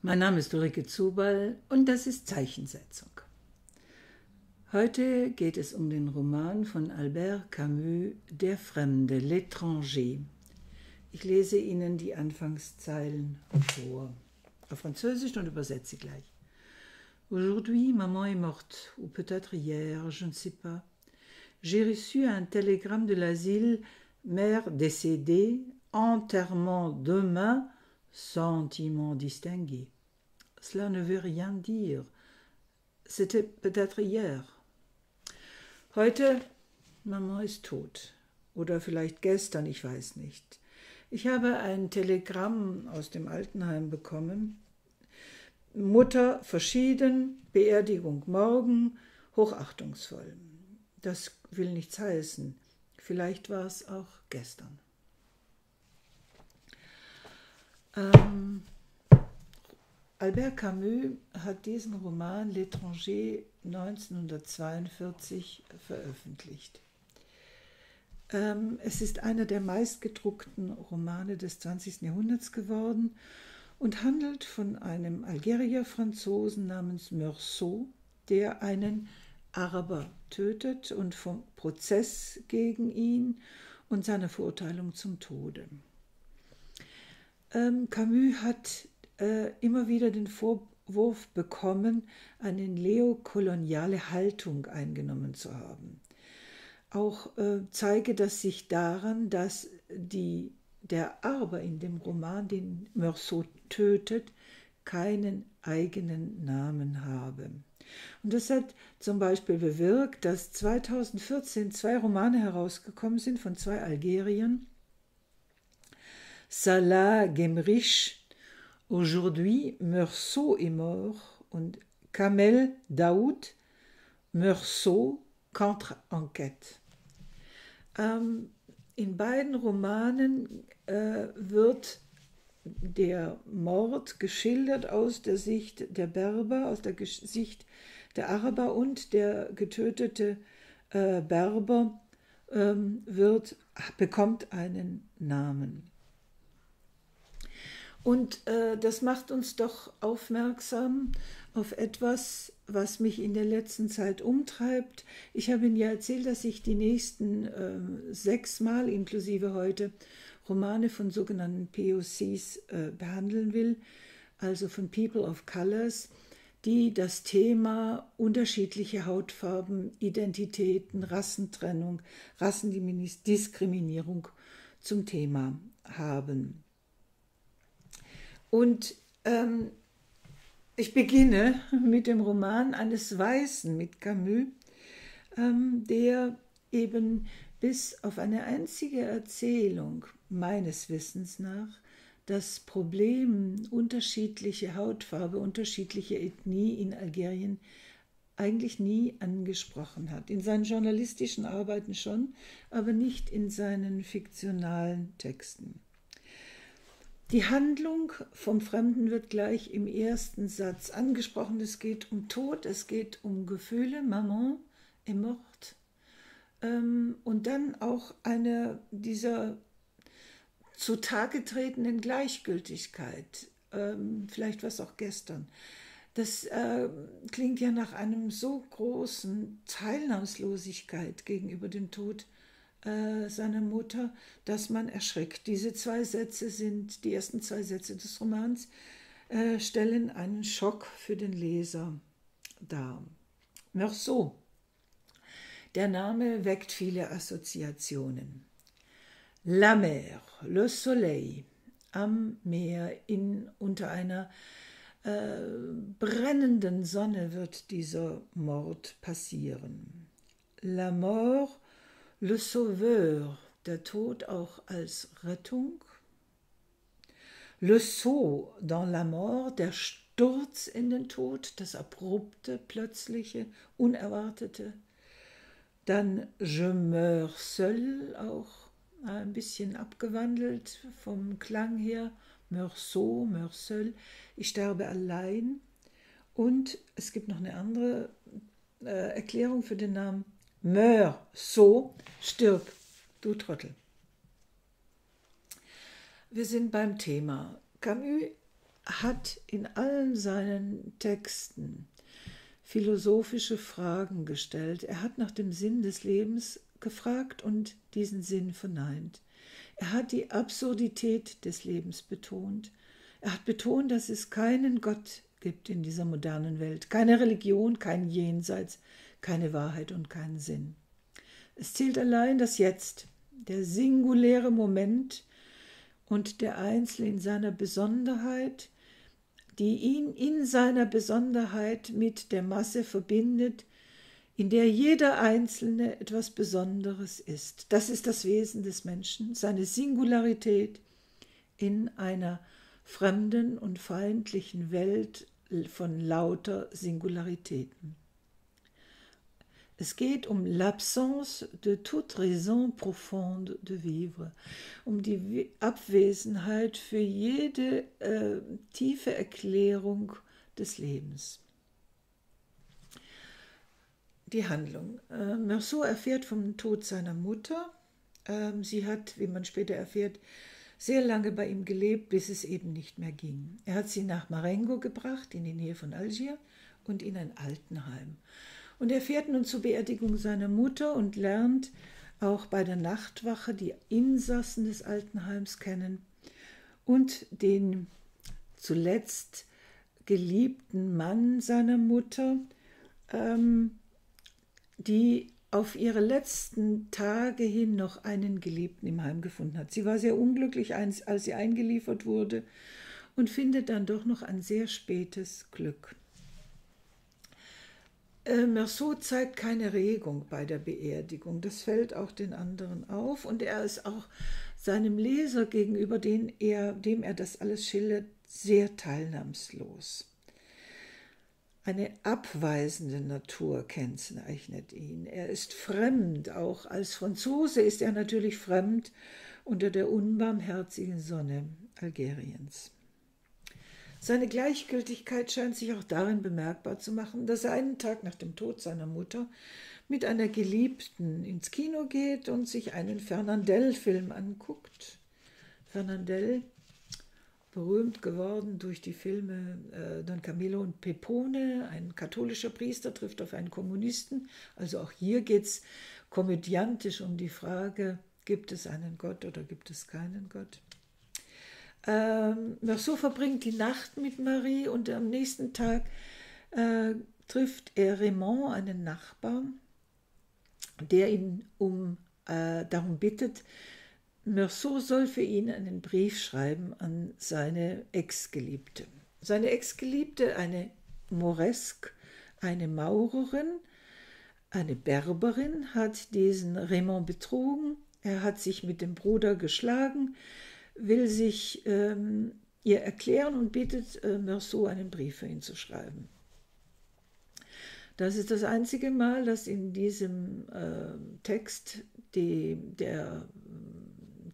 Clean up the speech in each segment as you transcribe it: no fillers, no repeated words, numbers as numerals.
Mein Name ist Ulrike Zubal und das ist Zeichensetzung. Heute geht es um den Roman von Albert Camus, Der Fremde, L'étranger. Ich lese Ihnen die Anfangszeilen vor, auf Französisch und übersetze sie gleich. Aujourd'hui, maman est morte, ou peut-être hier, je ne sais pas. J'ai reçu un télégramme de l'asile, mère décédée, enterrement demain, sentiment distingué. Cela ne veut rien dire. C'était peut-être hier. Heute, Maman ist tot. Oder vielleicht gestern, ich weiß nicht. Ich habe ein Telegramm aus dem Altenheim bekommen. Mutter verschieden, Beerdigung morgen, hochachtungsvoll. Das will nichts heißen. Vielleicht war es auch gestern. Albert Camus hat diesen Roman L'étranger 1942 veröffentlicht. Es ist einer der meistgedruckten Romane des 20. Jahrhunderts geworden und handelt von einem Algerier-Franzosen namens Meursault, der einen Araber tötet und vom Prozess gegen ihn und seiner Verurteilung zum Tode. Camus hat immer wieder den Vorwurf bekommen, eine neokoloniale Haltung eingenommen zu haben. Auch zeige das sich daran, dass der Araber in dem Roman, den Meursault tötet, keinen eigenen Namen habe. Und das hat zum Beispiel bewirkt, dass 2014 zwei Romane herausgekommen sind von zwei Algeriern, Salah Gemrich, Aujourd'hui, Meursault est mort und Kamel Daoud, Meursault contre enquête. In beiden Romanen wird der Mord geschildert aus der Sicht der Berber, aus der Sicht der Araber, und der getötete Berber bekommt einen Namen. Und das macht uns doch aufmerksam auf etwas, was mich in der letzten Zeit umtreibt. Ich habe Ihnen ja erzählt, dass ich die nächsten 6 Mal, inklusive heute, Romane von sogenannten POCs behandeln will, also von People of Colors, die das Thema unterschiedliche Hautfarben, Identitäten, Rassentrennung, Rassendiskriminierung zum Thema haben. Und ich beginne mit dem Roman eines Weißen, mit Camus, der eben bis auf eine einzige Erzählung meines Wissens nach das Problem unterschiedliche Hautfarbe, unterschiedliche Ethnie in Algerien eigentlich nie angesprochen hat. In seinen journalistischen Arbeiten schon, aber nicht in seinen fiktionalen Texten. Die Handlung vom Fremden wird gleich im ersten Satz angesprochen. Es geht um Tod, es geht um Gefühle, Maman est morte. Und dann auch eine dieser zutage tretenden Gleichgültigkeit, vielleicht war es auch gestern. Das klingt ja nach einem so großen Teilnahmslosigkeit gegenüber dem Tod seiner Mutter, dass man erschrickt. Diese zwei Sätze sind, die ersten zwei Sätze des Romans, stellen einen Schock für den Leser dar. Meursault. Der Name weckt viele Assoziationen. La mer, le soleil, am Meer, unter einer brennenden Sonne wird dieser Mord passieren. La mort, Le Sauveur, der Tod auch als Rettung. Le Saut dans la mort, der Sturz in den Tod, das abrupte, plötzliche, unerwartete. Dann Je meurs seul, auch ein bisschen abgewandelt vom Klang her, Meursault, Meursault, ich sterbe allein. Und es gibt noch eine andere Erklärung für den Namen. Meursault, stirb, du Trottel. Wir sind beim Thema. Camus hat in allen seinen Texten philosophische Fragen gestellt. Er hat nach dem Sinn des Lebens gefragt und diesen Sinn verneint. Er hat die Absurdität des Lebens betont. Er hat betont, dass es keinen Gott gibt in dieser modernen Welt, keine Religion, kein Jenseits, keine Wahrheit und keinen Sinn. Es zählt allein das Jetzt, der singuläre Moment und der Einzelne in seiner Besonderheit, die ihn in seiner Besonderheit mit der Masse verbindet, in der jeder Einzelne etwas Besonderes ist. Das ist das Wesen des Menschen, seine Singularität in einer fremden und feindlichen Welt von lauter Singularitäten. Es geht um l'absence de toute raison profonde de vivre, um die Abwesenheit für jede tiefe Erklärung des Lebens. Die Handlung. Meursault erfährt vom Tod seiner Mutter. Sie hat, wie man später erfährt, sehr lange bei ihm gelebt, bis es eben nicht mehr ging. Er hat sie nach Marengo gebracht, in die Nähe von Algier, und in ein Altenheim. Und er fährt nun zur Beerdigung seiner Mutter und lernt auch bei der Nachtwache die Insassen des Altenheims kennen und den zuletzt geliebten Mann seiner Mutter, die auf ihre letzten Tage hin noch einen Geliebten im Heim gefunden hat. Sie war sehr unglücklich, als sie eingeliefert wurde, und findet dann doch noch ein sehr spätes Glück. Meursault zeigt keine Regung bei der Beerdigung. Das fällt auch den anderen auf, und er ist auch seinem Leser gegenüber, dem er das alles schildert, sehr teilnahmslos. Eine abweisende Natur kennzeichnet ihn. Er ist fremd, auch als Franzose ist er natürlich fremd unter der unbarmherzigen Sonne Algeriens. Seine Gleichgültigkeit scheint sich auch darin bemerkbar zu machen, dass er einen Tag nach dem Tod seiner Mutter mit einer Geliebten ins Kino geht und sich einen Fernandel-Film anguckt. Fernandel, berühmt geworden durch die Filme Don Camillo und Peppone, ein katholischer Priester trifft auf einen Kommunisten. Also auch hier geht es komödiantisch um die Frage, gibt es einen Gott oder gibt es keinen Gott? Meursault verbringt die Nacht mit Marie, und am nächsten Tag trifft er Raymond, einen Nachbarn, der ihn darum bittet, Meursault soll für ihn einen Brief schreiben an seine Ex-Geliebte. Seine Ex-Geliebte, eine Moresque, eine Maurerin, eine Berberin, hat diesen Raymond betrogen. Er hat sich mit dem Bruder geschlagen, will sich ihr erklären und bittet Meursault, einen Brief für ihn zu schreiben. Das ist das einzige Mal, dass in diesem Text die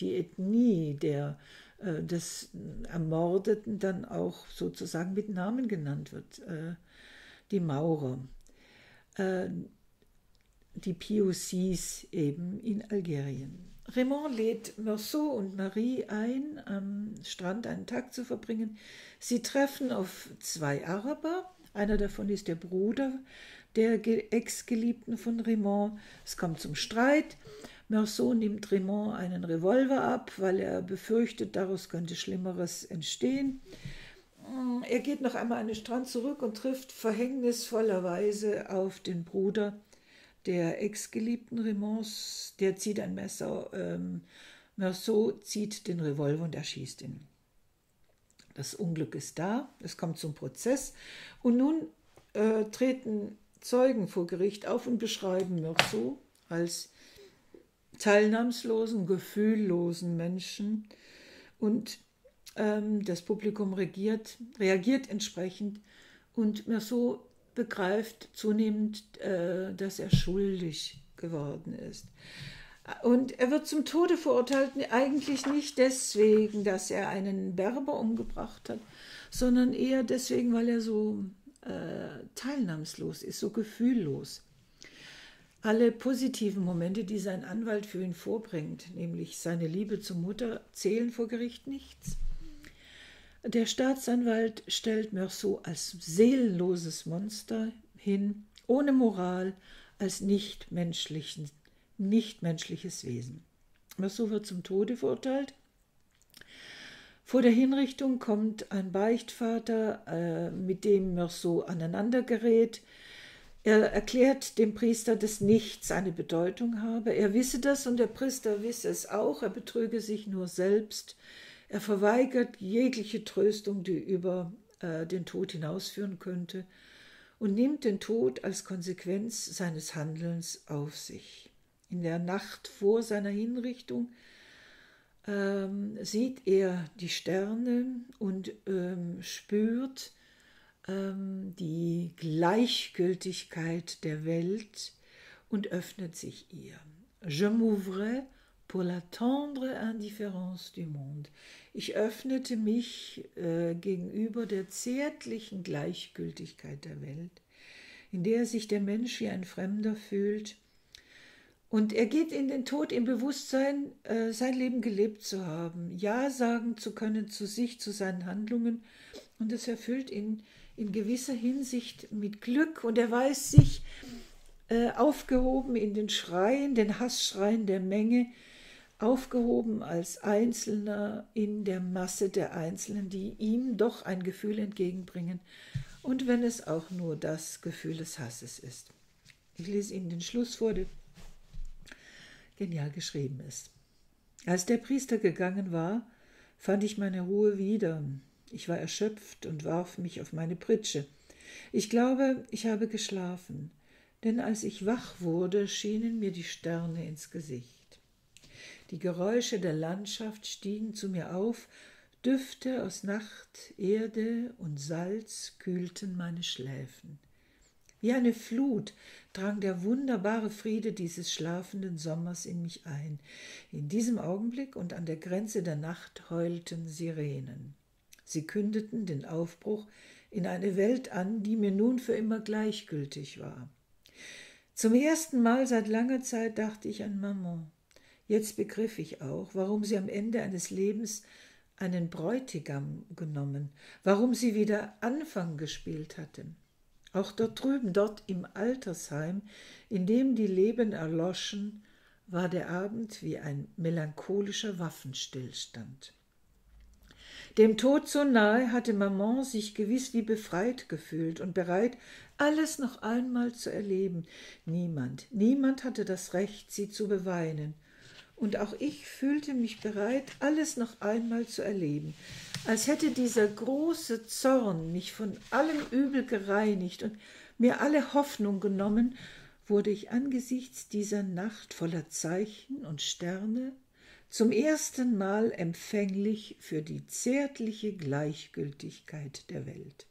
Ethnie des Ermordeten dann auch sozusagen mit Namen genannt wird. Die Maurer, die POCs eben in Algerien. Raymond lädt Meursault und Marie ein, am Strand einen Tag zu verbringen. Sie treffen auf zwei Araber. Einer davon ist der Bruder der Ex-Geliebten von Raymond. Es kommt zum Streit. Meursault nimmt Raymond einen Revolver ab, weil er befürchtet, daraus könnte Schlimmeres entstehen. Er geht noch einmal an den Strand zurück und trifft verhängnisvollerweise auf den Bruder der Ex-Geliebten Raymonds. Der zieht ein Messer, Meursault zieht den Revolver und erschießt ihn. Das Unglück ist da, es kommt zum Prozess, und nun treten Zeugen vor Gericht auf und beschreiben Meursault als teilnahmslosen, gefühllosen Menschen, und das Publikum reagiert entsprechend, und Meursault begreift zunehmend, dass er schuldig geworden ist. Und er wird zum Tode verurteilt, eigentlich nicht deswegen, dass er einen Berber umgebracht hat, sondern eher deswegen, weil er so teilnahmslos ist, so gefühllos. Alle positiven Momente, die sein Anwalt für ihn vorbringt, nämlich seine Liebe zur Mutter, zählen vor Gericht nichts. Der Staatsanwalt stellt Meursault als seelenloses Monster hin, ohne Moral, als nichtmenschliches Wesen. Meursault wird zum Tode verurteilt. Vor der Hinrichtung kommt ein Beichtvater, mit dem Meursault aneinander gerät. Er erklärt dem Priester, dass nichts eine Bedeutung habe. Er wisse das und der Priester wisse es auch. Er betrüge sich nur selbst. Er verweigert jegliche Tröstung, die über den Tod hinausführen könnte, und nimmt den Tod als Konsequenz seines Handelns auf sich. In der Nacht vor seiner Hinrichtung sieht er die Sterne und spürt die Gleichgültigkeit der Welt und öffnet sich ihr. Je m'ouvrais pour la tendre indifférence du monde. Ich öffnete mich gegenüber der zärtlichen Gleichgültigkeit der Welt, in der sich der Mensch wie ein Fremder fühlt. Und er geht in den Tod im Bewusstsein, sein Leben gelebt zu haben, Ja sagen zu können zu sich, zu seinen Handlungen. Und es erfüllt ihn in gewisser Hinsicht mit Glück. Und er weiß sich aufgehoben in den Schreien, den Hassschreien der Menge, aufgehoben als Einzelner in der Masse der Einzelnen, die ihm doch ein Gefühl entgegenbringen, und wenn es auch nur das Gefühl des Hasses ist. Ich lese Ihnen den Schluss vor, der genial geschrieben ist. Als der Priester gegangen war, fand ich meine Ruhe wieder. Ich war erschöpft und warf mich auf meine Pritsche. Ich glaube, ich habe geschlafen, denn als ich wach wurde, schienen mir die Sterne ins Gesicht. Die Geräusche der Landschaft stiegen zu mir auf, Düfte aus Nacht, Erde und Salz kühlten meine Schläfen. Wie eine Flut drang der wunderbare Friede dieses schlafenden Sommers in mich ein. In diesem Augenblick und an der Grenze der Nacht heulten Sirenen. Sie kündeten den Aufbruch in eine Welt an, die mir nun für immer gleichgültig war. Zum ersten Mal seit langer Zeit dachte ich an Maman. Jetzt begriff ich auch, warum sie am Ende eines Lebens einen Bräutigam genommen, warum sie wieder Anfang gespielt hatte. Auch dort drüben, dort im Altersheim, in dem die Leben erloschen, war der Abend wie ein melancholischer Waffenstillstand. Dem Tod so nahe hatte Maman sich gewiss wie befreit gefühlt und bereit, alles noch einmal zu erleben. Niemand hatte das Recht, sie zu beweinen. Und auch ich fühlte mich bereit, alles noch einmal zu erleben, als hätte dieser große Zorn mich von allem Übel gereinigt und mir alle Hoffnung genommen, wurde ich angesichts dieser Nacht voller Zeichen und Sterne zum ersten Mal empfänglich für die zärtliche Gleichgültigkeit der Welt.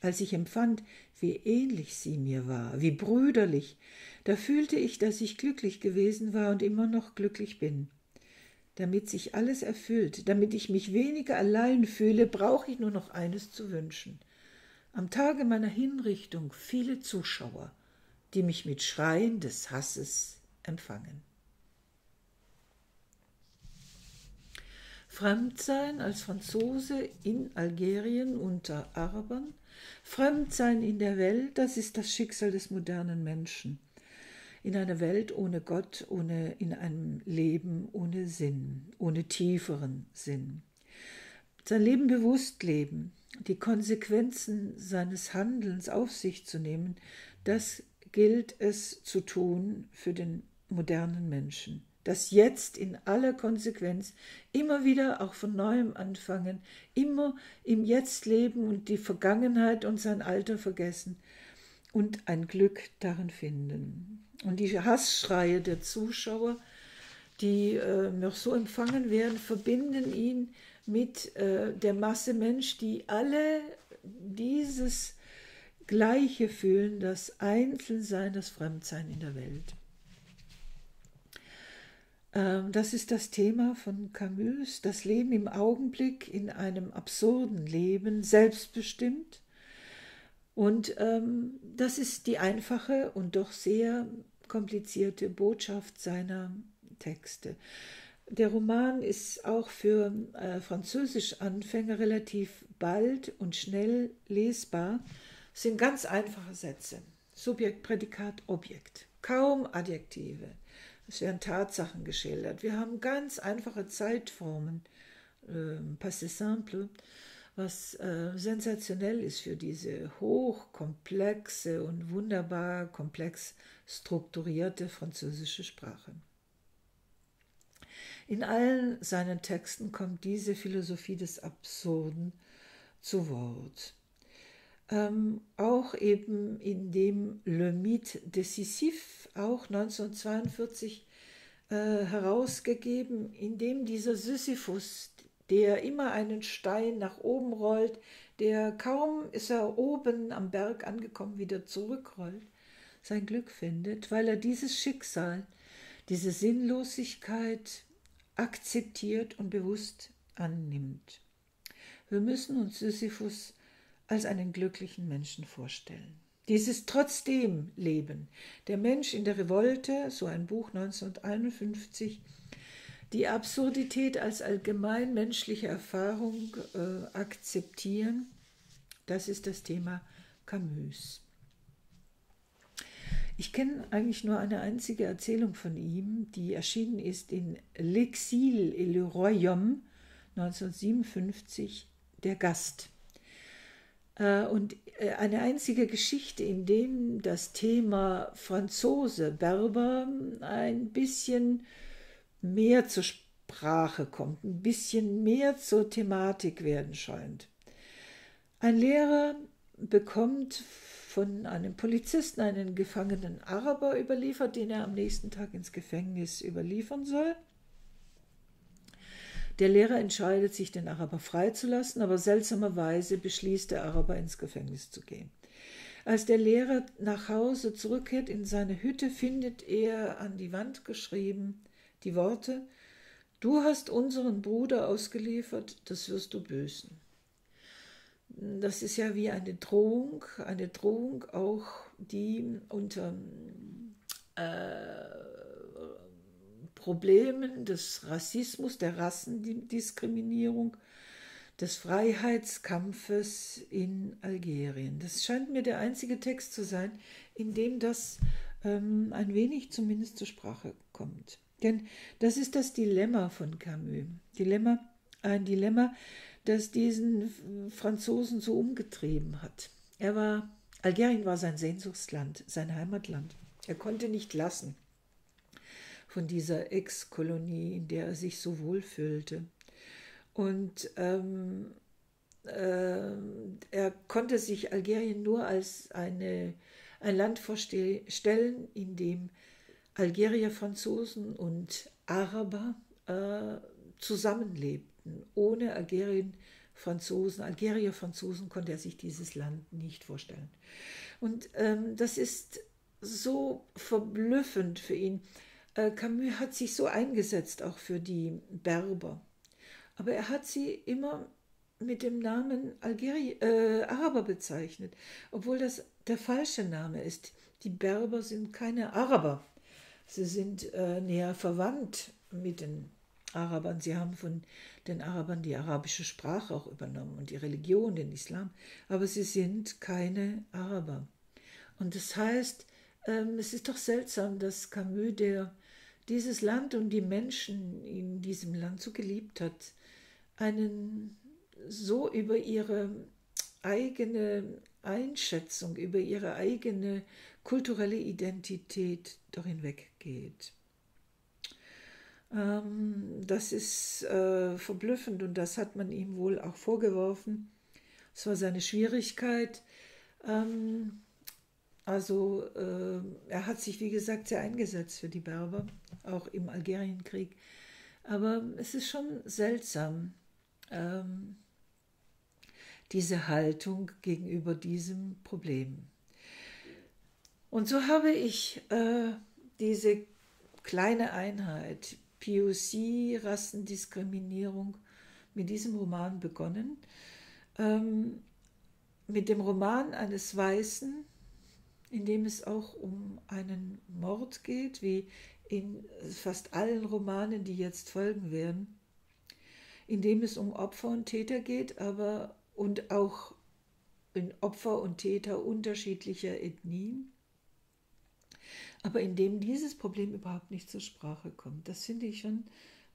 Als ich empfand, wie ähnlich sie mir war, wie brüderlich, da fühlte ich, dass ich glücklich gewesen war und immer noch glücklich bin. Damit sich alles erfüllt, damit ich mich weniger allein fühle, brauche ich nur noch eines zu wünschen. Am Tage meiner Hinrichtung viele Zuschauer, die mich mit Schreien des Hasses empfangen. Fremdsein als Franzose in Algerien unter Arabern, Fremdsein in der Welt, das ist das Schicksal des modernen Menschen. In einer Welt ohne Gott, in einem Leben ohne Sinn, ohne tieferen Sinn. Sein Leben bewusst leben, die Konsequenzen seines Handelns auf sich zu nehmen, das gilt es zu tun für den modernen Menschen. Das Jetzt in aller Konsequenz, immer wieder auch von Neuem anfangen, immer im Jetzt leben und die Vergangenheit und sein Alter vergessen und ein Glück darin finden. Und die Hassschreie der Zuschauer, die Meursault empfangen werden, verbinden ihn mit der Masse Mensch, die alle dieses Gleiche fühlen, das Einzelsein, das Fremdsein in der Welt. Das ist das Thema von Camus, das Leben im Augenblick in einem absurden Leben, selbstbestimmt. Und das ist die einfache und doch sehr komplizierte Botschaft seiner Texte. Der Roman ist auch für Französisch-Anfänger relativ bald und schnell lesbar. Es sind ganz einfache Sätze. Subjekt, Prädikat, Objekt. Kaum Adjektive. Es werden Tatsachen geschildert. Wir haben ganz einfache Zeitformen. Passé simple, was sensationell ist für diese hochkomplexe und wunderbar komplex strukturierte französische Sprache. In allen seinen Texten kommt diese Philosophie des Absurden zu Wort. Auch eben in dem Le Mythe de Sisyphe, auch 1942 herausgegeben, in dem dieser Sisyphus, der immer einen Stein nach oben rollt, der kaum ist er oben am Berg angekommen, wieder zurückrollt, sein Glück findet, weil er dieses Schicksal, diese Sinnlosigkeit akzeptiert und bewusst annimmt. Wir müssen uns Sisyphus als einen glücklichen Menschen vorstellen. Dieses trotzdem Leben, der Mensch in der Revolte, so ein Buch 1951, die Absurdität als allgemein menschliche Erfahrung akzeptieren, das ist das Thema Camus. Ich kenne eigentlich nur eine einzige Erzählung von ihm, die erschienen ist in L'Exil et le Royaume 1957, Der Gast. Und eine einzige Geschichte, in dem das Thema Franzose, Berber ein bisschen mehr zur Sprache kommt, ein bisschen mehr zur Thematik werden scheint. Ein Lehrer bekommt von einem Polizisten einen gefangenen Araber überliefert, den er am nächsten Tag ins Gefängnis überliefern soll. Der Lehrer entscheidet sich, den Araber freizulassen, aber seltsamerweise beschließt der Araber, ins Gefängnis zu gehen. Als der Lehrer nach Hause zurückkehrt in seine Hütte, findet er an die Wand geschrieben die Worte: Du hast unseren Bruder ausgeliefert, das wirst du büßen. Das ist ja wie eine Drohung auch, die unter Problemen des Rassismus, der Rassendiskriminierung, des Freiheitskampfes in Algerien. Das scheint mir der einzige Text zu sein, in dem das ein wenig zumindest zur Sprache kommt. Denn das ist das Dilemma von Camus. Ein Dilemma, das diesen Franzosen so umgetrieben hat. Algerien war sein Sehnsuchtsland, sein Heimatland. Er konnte nicht lassen von dieser Ex-Kolonie, in der er sich so wohl fühlte. Und er konnte sich Algerien nur als ein Land vorstellen, in dem Algerier, Franzosen und Araber zusammenlebten. Ohne Algerier, Franzosen konnte er sich dieses Land nicht vorstellen. Und das ist so verblüffend für ihn. Camus hat sich so eingesetzt, auch für die Berber. Aber er hat sie immer mit dem Namen Araber bezeichnet, obwohl das der falsche Name ist. Die Berber sind keine Araber. Sie sind näher verwandt mit den Arabern. Sie haben von den Arabern die arabische Sprache auch übernommen und die Religion, den Islam. Aber sie sind keine Araber. Und das heißt, es ist doch seltsam, dass Camus, der dieses Land und die Menschen in diesem Land so geliebt hat, einen so über ihre eigene Einschätzung, über ihre eigene kulturelle Identität hinweggeht. Das ist verblüffend, und das hat man ihm wohl auch vorgeworfen. Das war seine Schwierigkeit. Er hat sich, wie gesagt, sehr eingesetzt für die Berber, auch im Algerienkrieg. Aber es ist schon seltsam, diese Haltung gegenüber diesem Problem. Und so habe ich diese kleine Einheit, POC, Rassendiskriminierung, mit diesem Roman begonnen. Mit dem Roman eines Weißen, in dem es auch um einen Mord geht, wie in fast allen Romanen, die jetzt folgen werden, in dem es um Opfer und Täter geht, aber und auch in Opfer und Täter unterschiedlicher Ethnien, aber in dem dieses Problem überhaupt nicht zur Sprache kommt. Das finde ich schon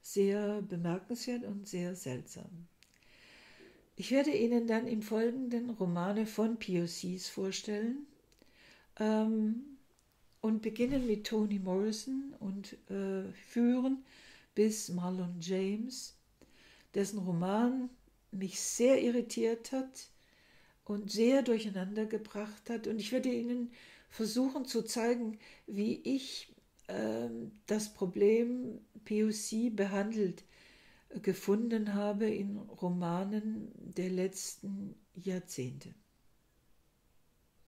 sehr bemerkenswert und sehr seltsam. Ich werde Ihnen dann im Folgenden Romane von POCs vorstellen und beginnen mit Toni Morrison und führen bis Marlon James, dessen Roman mich sehr irritiert hat und sehr durcheinander gebracht hat. Und ich werde Ihnen versuchen zu zeigen, wie ich das Problem POC behandelt gefunden habe in Romanen der letzten Jahrzehnte.